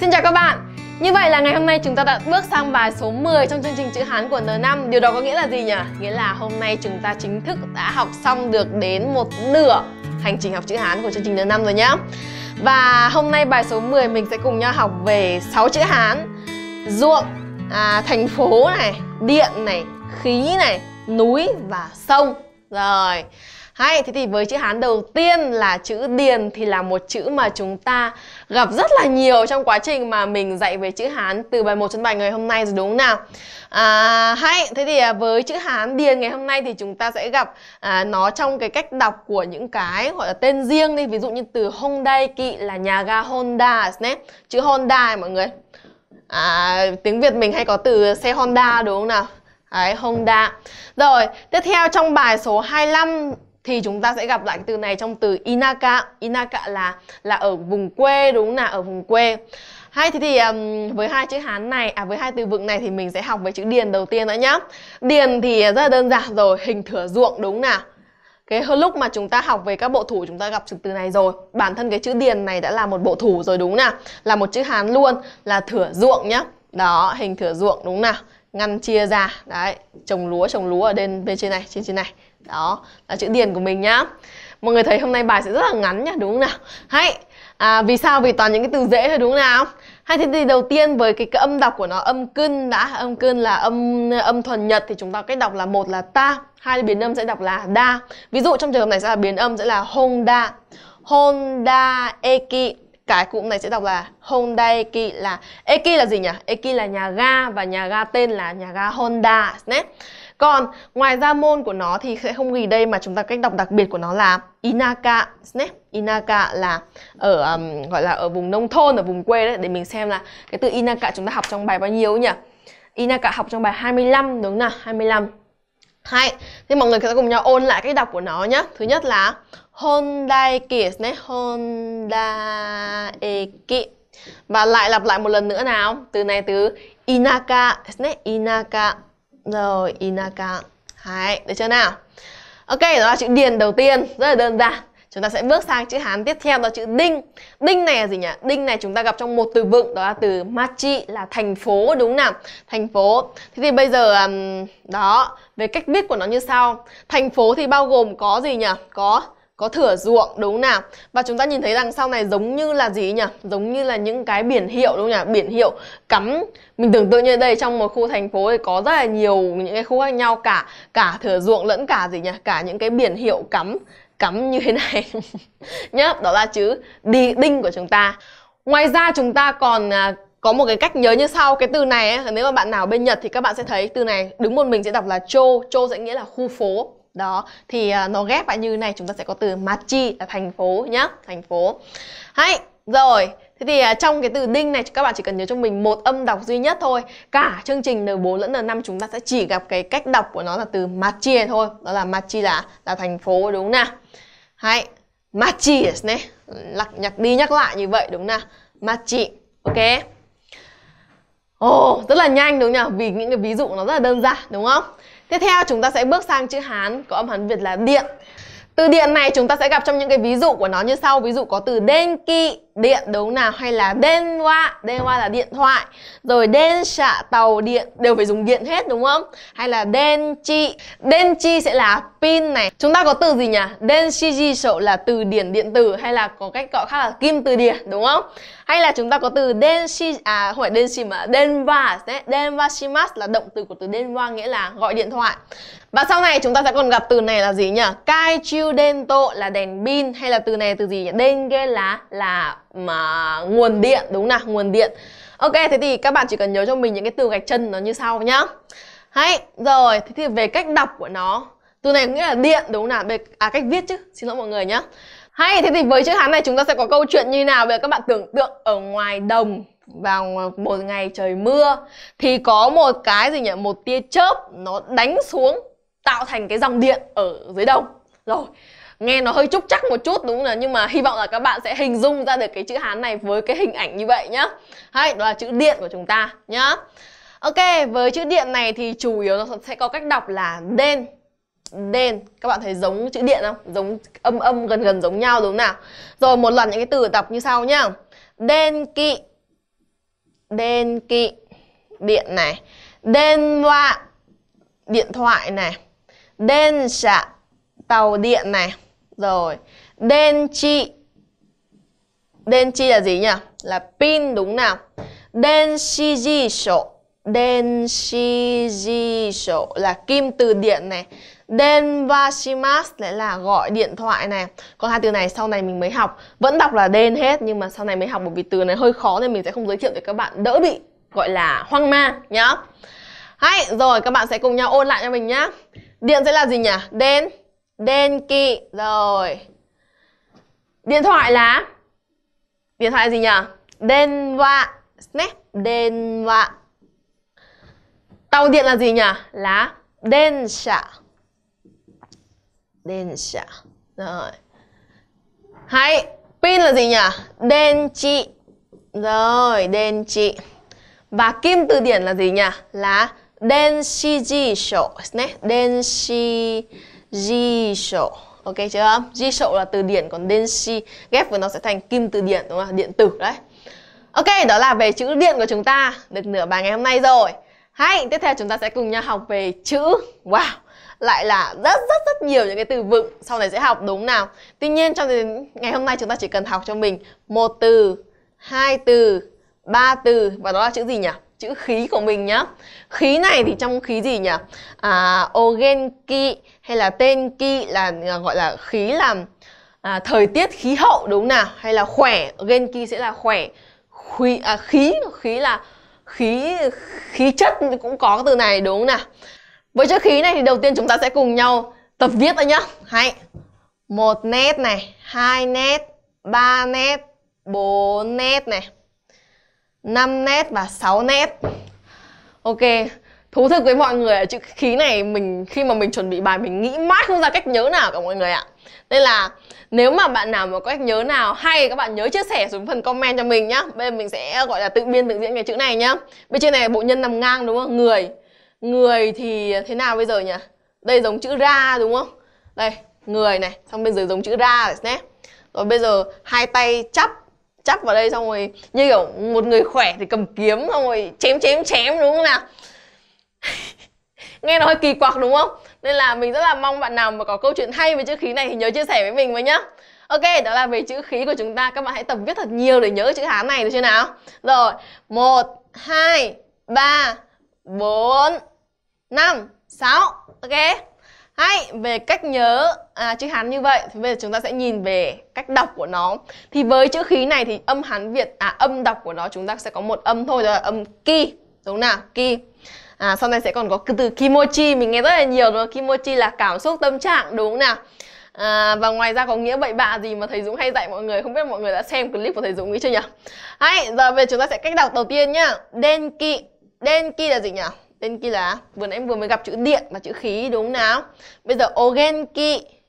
Xin chào các bạn. Như vậy là ngày hôm nay chúng ta đã bước sang bài số 10 trong chương trình chữ Hán của N5. Điều đó có nghĩa là gì nhỉ? Nghĩa là hôm nay chúng ta chính thức đã học xong được đến một nửa hành trình học chữ Hán của chương trình N5 rồi nhá. Và hôm nay bài số 10 mình sẽ cùng nhau học về 6 chữ Hán: ruộng, thành phố này, điện này, khí này, núi và sông. Rồi. Hay, thế thì với chữ Hán đầu tiên là chữ điền, thì là một chữ mà chúng ta gặp rất là nhiều trong quá trình mà mình dạy về chữ Hán từ bài 1 đến bài ngày hôm nay rồi, đúng không nào? Hay, thế thì với chữ Hán điền ngày hôm nay thì chúng ta sẽ gặp nó trong cái cách đọc của những cái gọi là tên riêng đi. Ví dụ như từ Hondaiki là nhà ga Honda, chữ Honda mọi người. Tiếng Việt mình hay có từ xe Honda đúng không nào? Đấy, Honda. Rồi, tiếp theo trong bài số 25 thì chúng ta sẽ gặp lại từ này trong từ Inaka. Inaka là ở vùng quê, đúng là ở vùng quê. Hay, thế thì với hai chữ Hán này, với hai từ vựng này thì mình sẽ học với chữ điền đầu tiên đã nhá. Điền thì rất là đơn giản rồi, hình thửa ruộng đúng nào. Cái lúc mà chúng ta học về các bộ thủ chúng ta gặp từ này rồi. Bản thân cái chữ điền này đã là một bộ thủ rồi đúng nào, là một chữ Hán luôn, là thửa ruộng nhá. Đó, hình thửa ruộng đúng nào, ngăn chia ra, đấy, trồng lúa ở bên trên này. Đó là chữ điền của mình nhá. Mọi người thấy hôm nay bài sẽ rất là ngắn nhá, đúng không nào? Hay, vì sao? Vì toàn những cái từ dễ thôi đúng không nào? Hay, thế thì đầu tiên với cái âm đọc của nó, âm cân đã. Âm cân là âm thuần Nhật thì chúng ta cách đọc là một là ta, hai biến âm sẽ đọc là da. Ví dụ trong trường hợp này sẽ là biến âm sẽ là Honda, Hondaeki. Cái cụm này sẽ đọc là Hondaeki, là Eki là gì nhỉ? Eki là nhà ga và nhà ga tên là nhà ga Honda. Còn ngoài ra môn của nó thì sẽ không ghi đây mà chúng ta cách đọc đặc biệt của nó là Inaka. Inaka là ở gọi là ở vùng nông thôn, ở vùng quê đấy. Để mình xem là cái từ Inaka chúng ta học trong bài bao nhiêu nhỉ? Inaka học trong bài 25 đúng nào? 25. Hay, thế mọi người sẽ cùng nhau ôn lại cách đọc của nó nhé. Thứ nhất là Hondaeki, Hondaeki. Và lại lặp lại một lần nữa nào. Từ này từ Inaka, Inaka. Rồi, Inaka. Đấy, được chưa nào? Ok, đó là chữ điền đầu tiên, rất là đơn giản. Chúng ta sẽ bước sang chữ Hán tiếp theo, đó chữ đinh. Đinh này là gì nhỉ? Đinh này chúng ta gặp trong một từ vựng, đó là từ Machi là thành phố, đúng nào? Thành phố. Thế thì bây giờ, đó, về cách viết của nó như sau. Thành phố thì bao gồm có gì nhỉ? Có thửa ruộng, đúng nào? Và chúng ta nhìn thấy đằng sau này giống như là gì nhỉ? Giống như là những cái biển hiệu, đúng nhỉ? Biển hiệu cắm. Mình tưởng tượng như đây, trong một khu thành phố thì có rất là nhiều những cái khu khác nhau, cả thửa ruộng lẫn cả gì nhỉ? Cả những cái biển hiệu cắm như thế này nhá. Đó là chữ đinh của chúng ta. Ngoài ra chúng ta còn có một cái cách nhớ như sau. Cái từ này ấy, nếu mà bạn nào bên Nhật thì các bạn sẽ thấy từ này đứng một mình sẽ đọc là cho. Cho sẽ nghĩa là khu phố. Đó, thì nó ghép lại như này chúng ta sẽ có từ Machi là thành phố nhá, thành phố. Hay, rồi. Thế thì trong cái từ đinh này các bạn chỉ cần nhớ cho mình một âm đọc duy nhất thôi. Cả chương trình N4 lẫn N5 chúng ta sẽ chỉ gặp cái cách đọc của nó là từ Machi thôi. Đó là Machi là thành phố, đúng không nào? Hay, Machi này, nhắc đi nhắc lại như vậy, đúng không nào? Machi, ok. Ồ, rất là nhanh đúng không nhỉ? Vì những cái ví dụ nó rất là đơn giản, đúng không? Tiếp theo chúng ta sẽ bước sang chữ Hán có âm Hán Việt là điện. Từ điện này chúng ta sẽ gặp trong những cái ví dụ của nó như sau. Ví dụ có từ Denki, điện đúng nào, hay là Denwa, Denwa là điện thoại. Rồi Densha, tàu điện, đều phải dùng điện hết đúng không? Hay là Denchi, Denchi sẽ là pin này. Chúng ta có từ gì nhỉ? Denshijisho là từ điển điện tử, hay là có cách gọi khác là kim từ điển đúng không? Hay là chúng ta có từ Denchi, không phải Denchi mà Denwa, Denwa shimasu là động từ của từ Denwa nghĩa là gọi điện thoại. Và sau này chúng ta sẽ còn gặp từ này là gì nhỉ? Kaichu dento là đèn pin, hay là từ này từ gì nhỉ? Denge là mà nguồn điện, đúng nào, nguồn điện. Ok, thế thì các bạn chỉ cần nhớ cho mình những cái từ gạch chân nó như sau nhá. Hay, rồi, thế thì về cách đọc của nó. Từ này nghĩa là điện đúng nào, cách viết chứ, xin lỗi mọi người nhá. Hay, thế thì với chữ Hán này chúng ta sẽ có câu chuyện như nào? Bây giờ các bạn tưởng tượng ở ngoài đồng vào một ngày trời mưa thì có một cái gì nhỉ? Một tia chớp nó đánh xuống tạo thành cái dòng điện ở dưới đồng. Rồi, nghe nó hơi trúc chắc một chút đúng là, nhưng mà hy vọng là các bạn sẽ hình dung ra được cái chữ Hán này với cái hình ảnh như vậy nhá. Hay, đó là chữ điện của chúng ta nhá. Ok, với chữ điện này thì chủ yếu nó sẽ có cách đọc là den. Den, các bạn thấy giống chữ điện không? Giống âm gần giống nhau đúng không nào? Rồi một loạt những cái từ đọc như sau nhá. Denki, Denki, điện này. Denwa, điện thoại này. Densha, tàu điện này. Rồi Denchi, Denchi là gì nhỉ? Là pin đúng nào. Denshijisho, Denshijisho là kim từ điện này. Denwa shimasu lại là gọi điện thoại này. Còn hai từ này sau này mình mới học. Vẫn đọc là den hết nhưng mà sau này mới học, bởi vì từ này hơi khó nên mình sẽ không giới thiệu để các bạn đỡ bị gọi là hoang mang nhá. Hay, rồi các bạn sẽ cùng nhau ôn lại cho mình nhá. Điện sẽ là gì nhỉ? Den, Denki. Rồi điện thoại là, điện thoại là gì nhỉ? Denwa, Denwa. Tàu điện là gì nhỉ? Là Densha, Densha. Rồi hay, pin là gì nhỉ? Denchi. Rồi Denchi. Và kim từ điển là gì nhỉ? Là Denshijisho, Denshijisho. Ok chưa? Jisho là từ điển, còn Denshi ghép với nó sẽ thành kim từ điển, đúng không? Điện tử đấy. Ok, đó là về chữ điện của chúng ta được nửa bài ngày hôm nay rồi. Hay, tiếp theo chúng ta sẽ cùng nhau học về chữ. Wow, lại là rất nhiều những cái từ vựng sau này sẽ học đúng nào. Tuy nhiên trong ngày hôm nay chúng ta chỉ cần học cho mình 1 từ, 2 từ, 3 từ. Và đó là chữ gì nhỉ? Chữ khí của mình nhá. Khí này thì trong khí gì nhỉ? Genki hay là Tenki là gọi là khí làm thời tiết, khí hậu đúng nào. Hay là khỏe, Genki sẽ là khỏe. Khí là khí chất cũng có từ này đúng nào. Với chữ khí này thì đầu tiên chúng ta sẽ cùng nhau tập viết thôi nhá. Hãy 1 nét này, 2 nét, 3 nét, 4 nét này, 5 nét và 6 nét. Ok, thú thực với mọi người, chữ khí này mình khi mà mình chuẩn bị bài mình nghĩ mãi không ra cách nhớ nào cả mọi người ạ. Nên là nếu mà bạn nào mà có cách nhớ nào hay, các bạn nhớ chia sẻ xuống phần comment cho mình nhá. Bây giờ mình sẽ gọi là tự biên tự diễn cái chữ này nhá. Bên trên này bộ nhân nằm ngang đúng không? Người. Người thì thế nào bây giờ nhỉ? Đây giống chữ ra đúng không? Đây, người này, xong bên dưới giống chữ ra rồi nhé. Rồi bây giờ hai tay chắp, chắp vào đây, xong rồi như kiểu một người khỏe thì cầm kiếm, xong rồi chém đúng không nào? Nghe nó hơi kỳ quặc đúng không? Nên là mình rất là mong bạn nào mà có câu chuyện hay về chữ khí này thì nhớ chia sẻ với mình với nhá. Ok, đó là về chữ khí của chúng ta. Các bạn hãy tập viết thật nhiều để nhớ chữ Hán này được chưa nào? Rồi 1, 2, 3, 4, 5, 6. Ok. Hay, về cách nhớ chữ Hán như vậy thì bây giờ chúng ta sẽ nhìn về cách đọc của nó. Thì với chữ khí này thì âm Hán Việt, âm đọc của nó chúng ta sẽ có một âm thôi, đó là âm ki, đúng nào? Ki. Sau này sẽ còn có từ kimochi, mình nghe rất là nhiều rồi. Kimochi là cảm xúc, tâm trạng đúng nào? Và ngoài ra có nghĩa bậy bạ gì mà thầy Dũng hay dạy mọi người, không biết mọi người đã xem clip của thầy Dũng nghĩ chưa nhỉ? Hay, giờ về chúng ta sẽ cách đọc đầu tiên nhá. Denki. Denki là gì nhỉ? Denki là vừa mới gặp chữ điện và chữ khí đúng nào. Bây giờ Genki,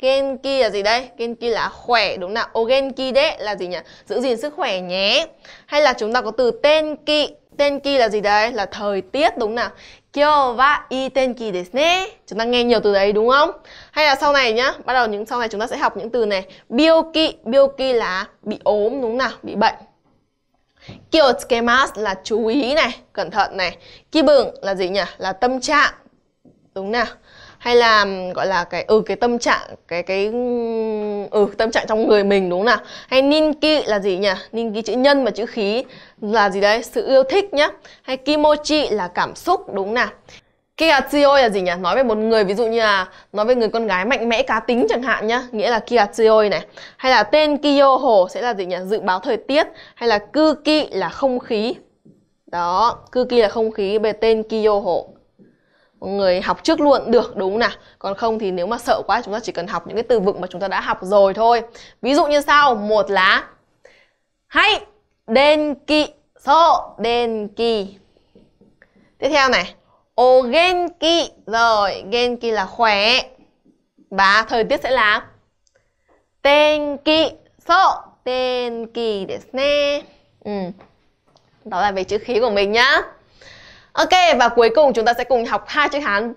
Genki là gì đây? Genki là khỏe đúng nào. Genki đấy là gì nhỉ? Giữ gìn sức khỏe nhé. Hay là chúng ta có từ Tenki. Tenki là gì đấy? Là thời tiết đúng nào. Kyo wa ii tenki desu ne. Chúng ta nghe nhiều từ đấy đúng không? Hay là sau này nhá, bắt đầu những sau này chúng ta sẽ học những từ này. Bioki, bioki là bị ốm đúng nào, bị bệnh. Kiyotsukemasu là chú ý này, cẩn thận này. Kibun là gì nhỉ? Là tâm trạng. Đúng nào? Hay là gọi là cái tâm trạng, tâm trạng trong người mình đúng nào? Hay ninki là gì nhỉ? Ninki chữ nhân và chữ khí là gì đấy? Sự yêu thích nhá. Hay kimochi là cảm xúc đúng nào? Kiyatsuyoi là gì nhỉ? Nói về một người, ví dụ như là nói về người con gái mạnh mẽ, cá tính chẳng hạn nhá, nghĩa là Kiyatsuyoi này. Hay là Tenkiyoho sẽ là gì nhỉ? Dự báo thời tiết. Hay là Kuki là không khí. Đó, Kuki là không khí, về Tenkiyoho. Mọi người học trước luôn được đúng nào? Còn không thì nếu mà sợ quá chúng ta chỉ cần học những cái từ vựng mà chúng ta đã học rồi thôi. Ví dụ như sau, 1 là hay Denkiso, Denki. Tiếp theo này, Genki. Rồi, Genki là khỏe. Và thời tiết sẽ là Tenki so, Tenki desu ne. Đó là về chữ khí của mình nhá. Ok, và cuối cùng chúng ta sẽ cùng học 2 chữ Hán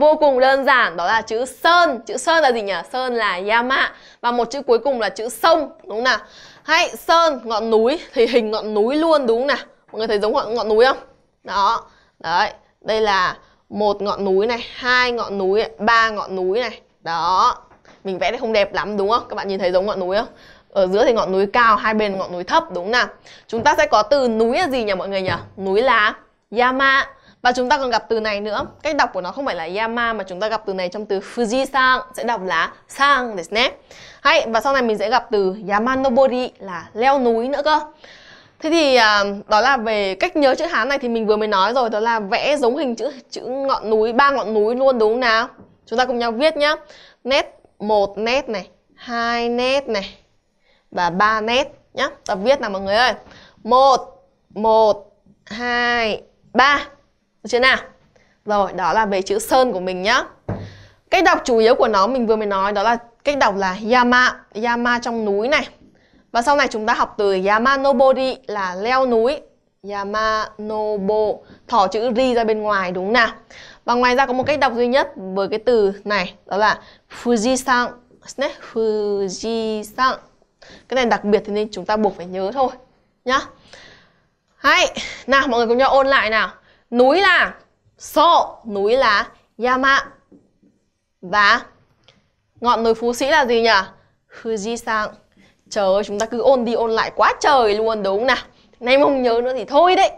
vô cùng đơn giản. Đó là chữ sơn. Chữ sơn là gì nhỉ? Sơn là yama. Và một chữ cuối cùng là chữ sông, đúng không nào? Hay, sơn, ngọn núi. Thì hình ngọn núi luôn, đúng không nào? Mọi người thấy giống ngọn núi không? Đó. Đấy. Đây là một ngọn núi này, hai ngọn núi, ba ngọn núi này. Đó. Mình vẽ này không đẹp lắm đúng không? Các bạn nhìn thấy giống ngọn núi không? Ở giữa thì ngọn núi cao, hai bên ngọn núi thấp đúng không nào? Chúng ta sẽ có từ núi là gì nhỉ mọi người nhỉ? Núi là Yama. Và chúng ta còn gặp từ này nữa. Cách đọc của nó không phải là Yama mà chúng ta gặp từ này trong từ Fuji-san sẽ đọc là Sanですね. Hay, và sau này mình sẽ gặp từ Yamanobori là leo núi nữa cơ. Thế thì đó là về cách nhớ chữ Hán này thì mình vừa mới nói rồi, đó là vẽ giống hình chữ ngọn núi, ba ngọn núi luôn đúng không nào? Chúng ta cùng nhau viết nhá. Nét, một nét này, hai nét này và ba nét nhá. Ta viết nào mọi người ơi. 1 1 2 3. Được chưa nào? Rồi, đó là về chữ sơn của mình nhá. Cách đọc chủ yếu của nó mình vừa mới nói đó là cách đọc là Yama, Yama trong núi này. Và sau này chúng ta học từ Yamanobori là leo núi, Yamanobo, thỏ chữ ri ra bên ngoài đúng nào? Và ngoài ra có một cách đọc duy nhất với cái từ này, đó là Fuji-san, Fuji-san. Cái này đặc biệt thì nên chúng ta buộc phải nhớ thôi nhá. Hay, nào mọi người cùng nhau ôn lại nào. Núi là so, núi là Yama. Và ngọn núi Phú Sĩ là gì nhỉ? Fuji-san. Trời ơi, chúng ta cứ ôn đi ôn lại quá trời luôn đúng không nào? Nay không nhớ nữa thì thôi đấy.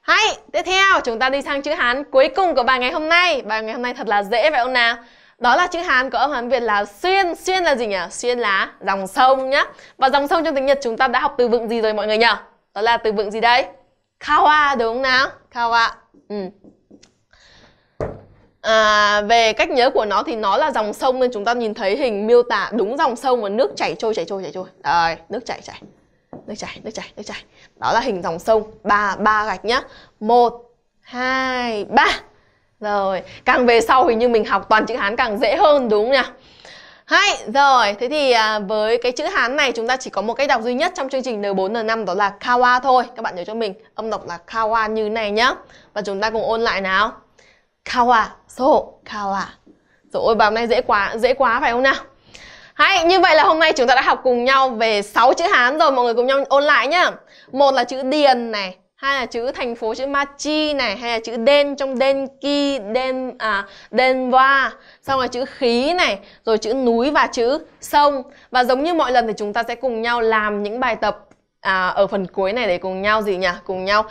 Hay, tiếp theo chúng ta đi sang chữ Hán cuối cùng của bài ngày hôm nay. Bài ngày hôm nay thật là dễ phải không nào? Đó là chữ Hán có âm Hán Việt là xuyên. Xuyên là gì nhỉ? Xuyên là dòng sông nhá. Và dòng sông trong tiếng Nhật chúng ta đã học từ vựng gì rồi mọi người nhỉ? Đó là từ vựng gì đây? Kawa đúng không nào? Kawa. Về cách nhớ của nó thì nó là dòng sông nên chúng ta nhìn thấy hình miêu tả đúng dòng sông và nước chảy trôi chảy trôi chảy trôi. Đấy, nước chảy chảy. Nước chảy, nước chảy, nước chảy. Đó là hình dòng sông. Ba gạch nhá. 1 2 3. Rồi, càng về sau hình như mình học toàn chữ Hán càng dễ hơn đúng không nhỉ? Hay, rồi, thế thì với cái chữ Hán này chúng ta chỉ có một cách đọc duy nhất trong chương trình N4, N5 đó là Kawa thôi. Các bạn nhớ cho mình, âm đọc là Kawa như này nhá. Và chúng ta cùng ôn lại nào. Kawa, so, Kawa. Rồi ôi, bài hôm nay dễ quá phải không nào? Hay, như vậy là hôm nay chúng ta đã học cùng nhau về 6 chữ Hán rồi, mọi người cùng nhau ôn lại nhá. Một là chữ điền này, hai là chữ thành phố chữ Machi này, hay là chữ Den trong Denki, Denwa, xong là chữ khí này, rồi chữ núi và chữ sông. Và giống như mọi lần thì chúng ta sẽ cùng nhau làm những bài tập ở phần cuối này để cùng nhau gì nhỉ? Cùng nhau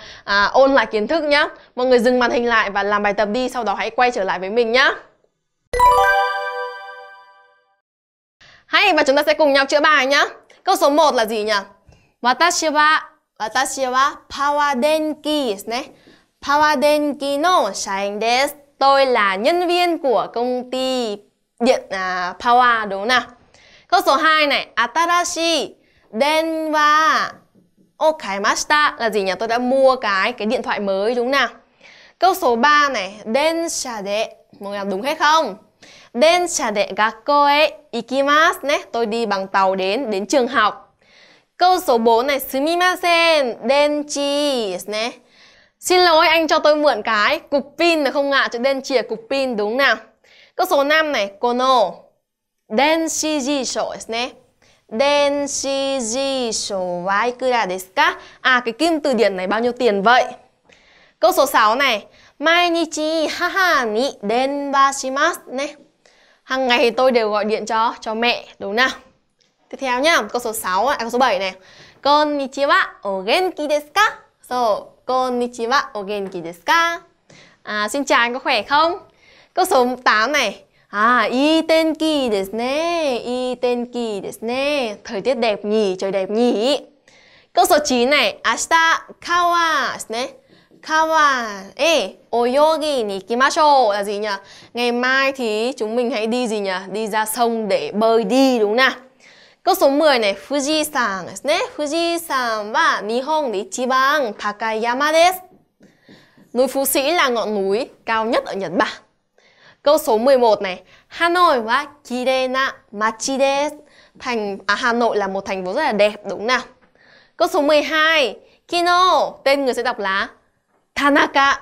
ôn lại kiến thức nhá. Mọi người dừng màn hình lại và làm bài tập đi, sau đó hãy quay trở lại với mình nhá. Hay, và chúng ta sẽ cùng nhau chữa bài nhá. Câu số 1 là gì nhỉ? Watashi wa Power Denki desu ne. Power Denki no shain desu. Tôi là nhân viên của công ty điện Power đúng không nào? Câu số 2 này, atarashi Denwa o kaimashita là gì nhỉ? Tôi đã mua cái điện thoại mới đúng không nào? Câu số 3 này, Densha de. Mọi người làm đúng hết không? Densha de gakkoe ikimasu ne. Tôi đi bằng tàu đến trường học. Câu số 4 này, sumimasen, Denchi này. Xin lỗi, anh cho tôi mượn cái cục pin được không ạ? Chữ Denchi là cục pin đúng nào? Câu số 5 này, kono Denshijisho này. Denshijisho wa ikura desu ka? À, cái kim từ điển này bao nhiêu tiền vậy? Câu số 6 này, mainichi haha ni denwa shimasu này. Hàng ngày thì tôi đều gọi điện cho mẹ đúng nào? Tiếp theo nhá, câu số 6, câu số 7 này. Konnichiwa, o genki desu ka? So, konnichiwa, o genki desu ka? Xin chào, anh có khỏe không? Câu số 8 này. Ii tenki desu ne. Ii tenki desu ne. Thời tiết đẹp nhỉ, trời đẹp nhỉ. Câu số 9 này. Ashita kawa desu ne. Kawa e oyogi ni ikimashou là gì nhỉ? Ngày mai thì chúng mình hãy đi gì nhỉ? Đi ra sông để bơi đi đúng nào? Câu số 10 này, Fuji-san desu ne. Fuji-san wa Nihon de ichiban takai yama desu. Núi Phú Sĩ là ngọn núi cao nhất ở Nhật Bản. Câu số 11 này, Hà Nội wa kirei na machi desu. Hà Nội là một thành phố rất là đẹp đúng nào? Câu số 12, Kino, tên người sẽ đọc là Tanaka.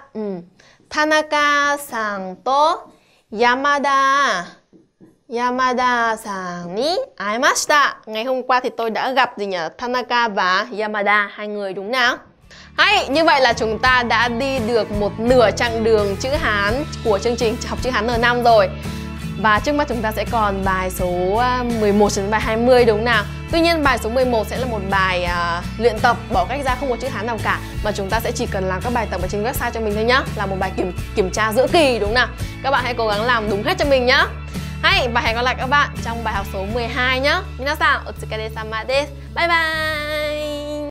Tanaka-san to Yamada. Yamada-san ni aimashita. Ngày hôm qua thì tôi đã gặp gì nhỉ? Tanaka và Yamada, hai người đúng nào? Hay, như vậy là chúng ta đã đi được một nửa chặng đường chữ Hán của chương trình học chữ Hán N5 rồi. Và trước mắt chúng ta sẽ còn bài số 11 đến bài 20 đúng nào. Tuy nhiên bài số 11 sẽ là một bài luyện tập bỏ cách ra không có chữ Hán nào cả, mà chúng ta sẽ chỉ cần làm các bài tập ở trên website cho mình thôi nhá. Là một bài kiểm tra giữa kỳ đúng nào. Các bạn hãy cố gắng làm đúng hết cho mình nhá. Hay, và hẹn gặp lại các bạn trong bài học số 12 nhá. Minasan, otsukaresama desu. Bye bye.